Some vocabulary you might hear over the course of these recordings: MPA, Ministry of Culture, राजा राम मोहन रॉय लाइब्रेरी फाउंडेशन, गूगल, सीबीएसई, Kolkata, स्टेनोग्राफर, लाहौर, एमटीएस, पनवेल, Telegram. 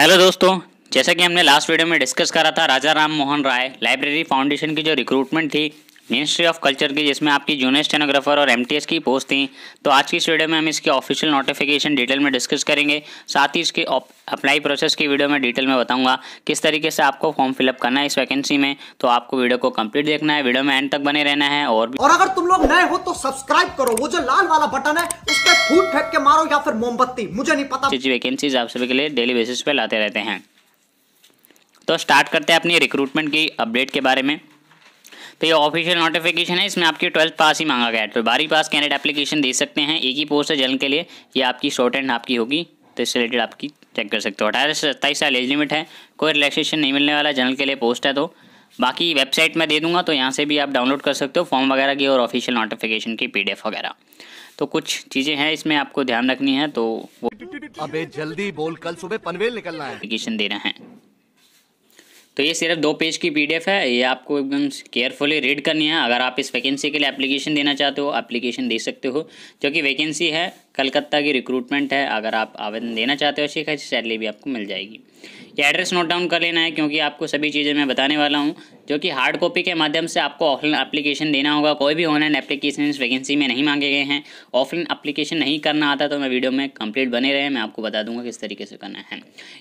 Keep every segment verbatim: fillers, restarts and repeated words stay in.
Hello दोस्तों, जैसा कि हमने लास्ट वीडियो में डिस्कस करा था राजा राम मोहन रॉय लाइब्रेरी फाउंडेशन की जो रिक्रूटमेंट थी मिनिस्ट्री ऑफ कल्चर की, जिसमें आपकी जूनियर स्टेनोग्राफर और एमटीएस की पोस्ट थी, तो आज की इस वीडियो में हम इसके ऑफिशियल नोटिफिकेशन डिटेल में डिस्कस करेंगे। साथ ही इसके अप्लाई प्रोसेस की वीडियो में डिटेल में बताऊंगा किस तरीके से आपको फॉर्म फिलअप करना है इस वैकेंसी में। तो आपको वीडियो को कंप्लीट देखना है, वीडियो में एंड तक बने रहना है। और और अगर तुम लोग नए हो तो सब्सक्राइब करो, वो जो लाल वाला बटन है उस पर फूट फेंक के मारो या फिर मोमबत्ती, मुझे नहीं पता। जी, वैकेंसीज आप सभी के लिए डेली बेसिस पे लाते रहते हैं। तो स्टार्ट करते हैं अपनी रिक्रूटमेंट की अपडेट के बारे में। तो ये ऑफिशियल नोटिफिकेशन है, इसमें आपकी ट्वेल्थ पास ही मांगा गया है, तो बारहवीं पास कैंडिडेट एप्लीकेशन दे सकते हैं। एक ही पोस्ट है जन के लिए, ये आपकी शॉर्ट एंड आपकी होगी, तो इससे रिलेटेड आपकी चेक कर सकते हो। अठारह से सत्ताईस साल एज लिमिट है, कोई रिलैक्सेशन नहीं मिलने वाला, जनरल के लिए पोस्ट है। तो बाकी वेबसाइट में दे दूंगा, तो यहाँ से भी आप डाउनलोड कर सकते हो फॉर्म वगैरह की और ऑफिशियल नोटिफिकेशन की पीडीएफ वगैरह। तो कुछ चीज़ें हैं इसमें आपको ध्यान रखनी है, तो वो अबे जल्दी बोल, कल सुबह पनवेल निकलना है, एप्लीकेशन देना है। तो ये सिर्फ दो पेज की पीडीएफ है, ये आपको एकदम केयरफुली रीड करनी है। अगर आप इस वैकेंसी के लिए एप्लीकेशन देना चाहते हो, एप्लीकेशन दे सकते हो, जो कि वैकेंसी है कलकत्ता की रिक्रूटमेंट है। अगर आप आवेदन देना चाहते हो, अच्छी खासी सैलरी भी आपको मिल जाएगी। ये एड्रेस नोट डाउन कर लेना है, क्योंकि आपको सभी चीज़ें मैं बताने वाला हूँ, जो कि हार्ड कॉपी के माध्यम से आपको ऑफलाइन एप्लीकेशन देना होगा। कोई भी ऑनलाइन एप्लीकेशन इस वैकेंसी में नहीं मांगे गए हैं। ऑफलाइन एप्लीकेशन नहीं करना आता तो मैं वीडियो में कंप्लीट बने रहे, मैं आपको बता दूंगा किस तरीके से करना है।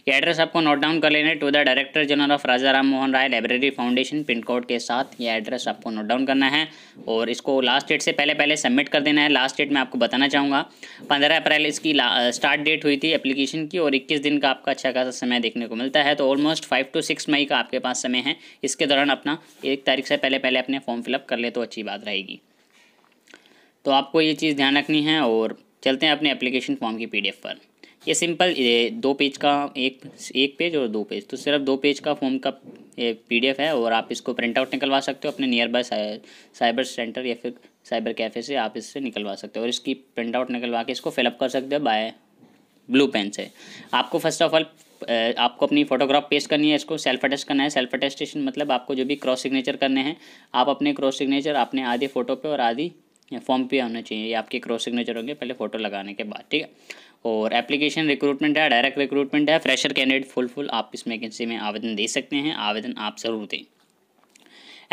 ये एड्रेस आपको नोट डाउन कर लेना है, to the director general of राजा राम मोहन रॉय लाइब्रेरी फाउंडेशन, pin code के साथ ये एड्रेस आपको नोट डाउन करना है। और इसको लास्ट डेट से पहले पहले सबमिट कर देना है। लास्ट डेट मैं आपको बताना चाहूँगा, पंद्रह अप्रैल इसकी स्टार्ट डेट हुई थी एप्लीकेशन की, और इक्कीस दिन का आपका अच्छा खासा समय देखने को मिलता है। तो ऑलमोस्ट फाइव टू सिक्स मई का आपके पास समय है। इसके दौरान अपना एक तारीख से पहले पहले अपने फॉर्म फिलअप कर ले तो अच्छी बात रहेगी। तो आपको ये चीज़ ध्यान रखनी है। और चलते हैं अपने एप्लीकेशन फॉर्म की पीडीएफ पर। ये सिंपल दो पेज का, एक एक पेज और दो पेज, तो सिर्फ दो पेज का फॉर्म का पीडीएफ है। और आप इसको प्रिंट आउट निकलवा सकते हो अपने नियर बाय साइबर सेंटर या फिर साइबर कैफ़े से आप इससे निकलवा सकते हो, और इसकी प्रिंट आउट निकलवा के इसको फिलअप कर सकते हो बाय ब्लू पेन से। आपको फर्स्ट ऑफ ऑल आपको अपनी फोटोग्राफ पेस्ट करनी है, इसको सेल्फ अटेस्ट करना है। सेल्फ अटेस्टेशन मतलब आपको जो भी क्रॉस सिग्नेचर करने हैं, आप अपने क्रॉस सिग्नेचर अपने आधे फ़ोटो पे और आधी फॉर्म पे होना चाहिए। ये आपके क्रॉस सिग्नेचर होंगे पहले फ़ोटो लगाने के बाद, ठीक है। और एप्लीकेशन रिक्रूटमेंट है, डायरेक्ट रिक्रूटमेंट है, फ्रेशर कैंडिडेट फुल फुल आप इस वैकेंसी में आवेदन दे सकते हैं, आवेदन आप ज़रूर दें।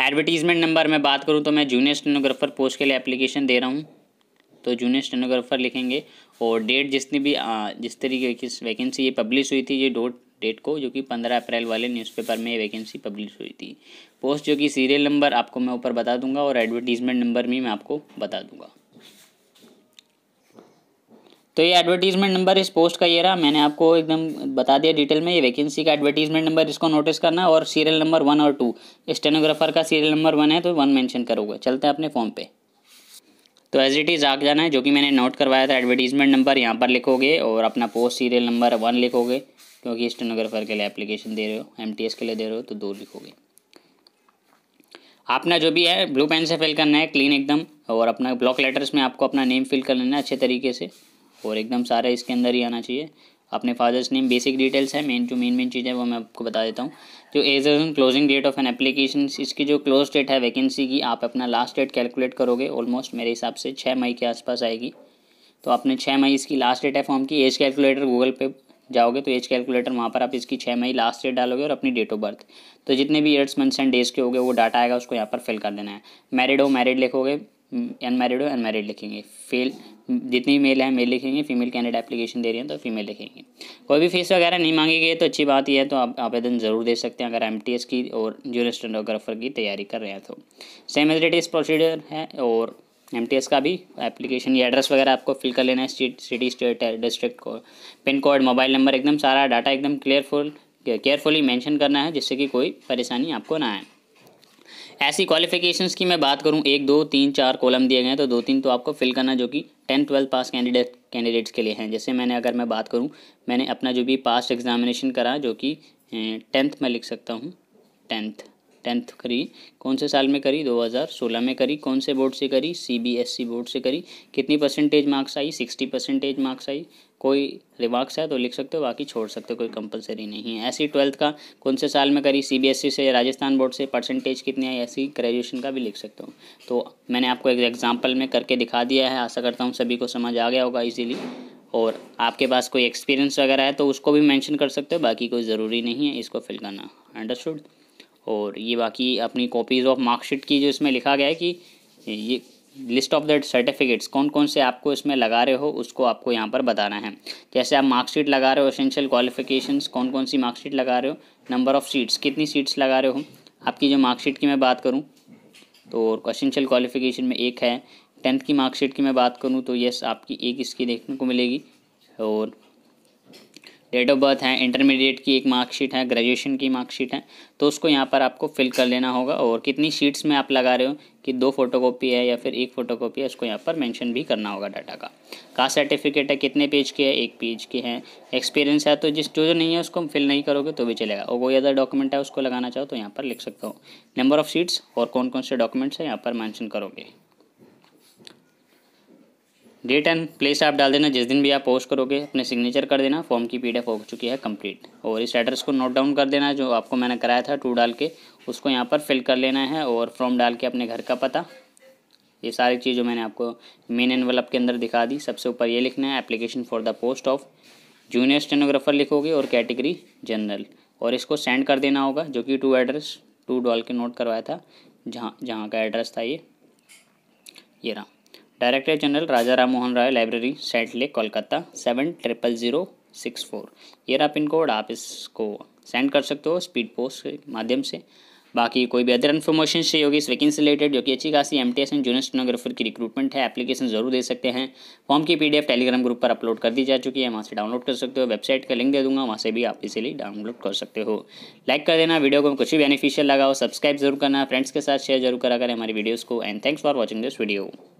एडवर्टीजमेंट नंबर में बात करूँ तो मैं जूनियर स्टेनोग्राफर पोस्ट के लिए एप्लीकेशन दे रहा हूँ, तो जूनियर स्टेनोग्राफर लिखेंगे। और डेट जिसने भी जिस तरीके की वैकेंसी ये पब्लिश हुई थी, ये डोट डेट को, जो कि पंद्रह अप्रैल वाले न्यूज़पेपर में ये वैकेंसी पब्लिश हुई थी। पोस्ट जो कि सीरियल नंबर आपको मैं ऊपर बता दूंगा, और एडवर्टीजमेंट नंबर भी मैं आपको बता दूंगा। तो ये एडवर्टीजमेंट नंबर इस पोस्ट का ये रहा, मैंने आपको एकदम बता दिया डिटेल में। ये वैकेंसी का एडवर्टीजमेंट नंबर, इसको नोटिस करना, और सीरियल नंबर वन और टू। स्टेनोग्राफर का सीरियल नंबर वन है तो वन मेंशन करोगे। चलते हैं अपने फॉर्म पे। तो एज इट इज़ आग जाना है, जो कि मैंने नोट करवाया था। एडवर्टीजमेंट नंबर यहाँ पर लिखोगे और अपना पोस्ट सीरियल नंबर वन लिखोगे, क्योंकि स्टेनोग्राफर के लिए एप्लीकेशन दे रहे हो, एमटीएस के लिए दे रहे हो, तो दो लिखोगे। अपना जो भी है ब्लू पेन से फिल करना है, क्लीन एकदम। और अपना ब्लॉक लेटर्स में आपको अपना नेम फिल कर लेना है अच्छे तरीके से, और एकदम सारा इसके अंदर ही आना चाहिए। अपने फादर्स नेम, बेसिक डिटेल्स है, मेन जो मेन मेन चीज़ है वो मैं आपको बता देता हूँ। जो as on closing date of an application, इसकी जो क्लोज डेट है वैकेंसी की, आप अपना लास्ट डेट कैलकुलेट करोगे। ऑलमोस्ट मेरे हिसाब से छः मई के आसपास आएगी, तो आपने छः मई इसकी लास्ट डेट है फॉर्म की। एज कैलकुलेटर गूगल पे जाओगे तो एज कैलकुलेटर, वहाँ पर आप इसकी छः मई लास्ट डेट डालोगे और अपनी डेट ऑफ बर्थ, तो जितने भी ईयर्स मंथ्स एंड डेज के होंगे वो डाटा आएगा, उसको यहाँ पर फिल कर देना है। मैरिड हो मैरिड लिखोगे, अनमैरिड हो अनमैरिड लिखेंगे। फेल जितनी मेल है मेल लिखेंगे, फीमेल कैंडिडेट एप्लीकेशन दे रही है तो फीमेल लिखेंगे। कोई भी फीस वगैरह नहीं मांगी गई, तो अच्छी बात यह है, तो आप आवेदन ज़रूर दे सकते हैं अगर एमटीएस की और जूनियर स्टेनोग्राफर की तैयारी कर रहे हैं। तो same as it is procedure है, और एमटीएस का भी एप्लीकेशन, ये एड्रेस वगैरह आपको फिल कर लेना है, सिटी स्टेट डिस्ट्रिक्ट को, पिन कोड, मोबाइल नंबर, एकदम सारा डाटा एकदम क्लियरफुल केयरफुली मैंशन करना है, जिससे कि कोई परेशानी आपको ना आए। ऐसी क्वालिफिकेशंस की मैं बात करूं, एक दो तीन चार कॉलम दिए गए हैं, तो दो तीन तो आपको फिल करना, जो कि tenth twelfth pass candidate candidates के लिए हैं। जैसे मैंने अगर मैं बात करूं, मैंने अपना जो भी पास्ट एग्जामिनेशन करा, जो कि टेंथ में लिख सकता हूं, टेंथ टेंथ करी कौन से साल में करी, दो हज़ार सोलह में करी, कौन से बोर्ड से करी, सीबीएसई बोर्ड से करी, कितनी परसेंटेज मार्क्स आई, सिक्सटी परसेंटेज मार्क्स आई, कोई रिमार्क्स है तो लिख सकते हो, बाकी छोड़ सकते हो, कोई कंपलसरी नहीं है। ऐसी ट्वेल्थ का कौन से साल में करी, सीबीएसई से, राजस्थान बोर्ड से, परसेंटेज कितनी आई, ऐसी ग्रेजुएशन का भी लिख सकते हो। तो मैंने आपको एक एग्जाम्पल में करके दिखा दिया है, आशा करता हूँ सभी को समझ आ गया होगा इजीली। और आपके पास कोई एक्सपीरियंस वगैरह है तो उसको भी मेंशन कर सकते हो, बाकी कोई ज़रूरी नहीं है इसको फिल करना। अंडरस्टूड। और ये बाकी अपनी कॉपीज़ ऑफ मार्कशीट की जो इसमें लिखा गया है कि ये लिस्ट ऑफ दैट सर्टिफिकेट्स कौन कौन से आपको इसमें लगा रहे हो उसको आपको यहाँ पर बताना है। जैसे आप मार्कशीट लगा रहे हो एसेंशियल क्वालिफिकेशंस कौन कौन सी मार्कशीट लगा रहे हो, नंबर ऑफ़ सीट्स कितनी सीट्स लगा रहे हो। आपकी जो मार्कशीट की मैं बात करूँ तो एसेंशियल क्वालिफिकेशन में एक है, टेंथ की मार्कशीट की मैं बात करूँ तो येस आपकी एक इसकी देखने को मिलेगी। और डेट ऑफ बर्थ है, इंटरमीडिएट की एक मार्कशीट है, ग्रेजुएशन की मार्कशीट है, तो उसको यहाँ पर आपको फिल कर लेना होगा। और कितनी शीट्स में आप लगा रहे हो कि दो फोटोकॉपी है या फिर एक फोटोकॉपी है, उसको यहाँ पर मेंशन भी करना होगा डाटा का। कास्ट सर्टिफिकेट है, कितने पेज के है, एक पेज के हैं। एक्सपीरियंस है तो जिस जो जो नहीं है उसको फिल नहीं करोगे तो भी चलेगा, और कोई अदर डॉक्यूमेंट है उसको लगाना चाहो तो यहाँ पर लिख सकते हो। नंबर ऑफ़ सीट्स और कौन कौन से डॉक्यूमेंट्स हैं यहाँ पर मैंशन करोगे। डेट एंड प्लेस आप डाल देना, जिस दिन भी आप पोस्ट करोगे अपने सिग्नेचर कर देना। फॉर्म की पीडीएफ हो चुकी है कंप्लीट। और इस एड्रेस को नोट डाउन कर देना जो आपको मैंने कराया था टू डाल के, उसको यहाँ पर फिल कर लेना है। और फॉर्म डाल के अपने घर का पता, ये सारी चीज़ जो मैंने आपको मेन एनवेलप के अंदर दिखा दी। सबसे ऊपर ये लिखना है application for the post of junior स्टेनोग्राफर लिखोगे और कैटेगरी जनरल, और इसको सेंड कर देना होगा जो कि टू एड्रेस टू डाल के नोट करवाया था, जहाँ जहाँ का एड्रेस था ये ये रहा। Director general Raja Ram Mohan Roy library, Saint lake, Kolkata seven triple zero six four, ये रहा पिन कोड। आप इसको सेंड कर सकते हो स्पीड पोस्ट के माध्यम से। बाकी कोई भी अदर इन्फॉर्मेशन चाहिए होगी इस वैकेंसी से रिलेटेड, जो कि अच्छी खासी M T S and junior स्टेनोग्राफर की रिक्रूटमेंट है, एप्लीकेशन जरूर दे सकते हैं। फॉर्म की पीडीएफ टेलीग्राम ग्रुप पर अपलोड कर दी जा चुकी है, वहाँ से डाउनलोड कर सकते हो। वेबसाइट का लिंक दे दूंगा, वहाँ से भी आप इसीलिए डाउनलोड कर सकते हो। लाइक कर देना वीडियो को, कुछ भी बेनिफिशियल लगा हो सब्सक्राइब जरूर करना, फ्रेंड्स के साथ शेयर जरूर करा करें हमारी वीडियोज़ को। And thanks for watching this video.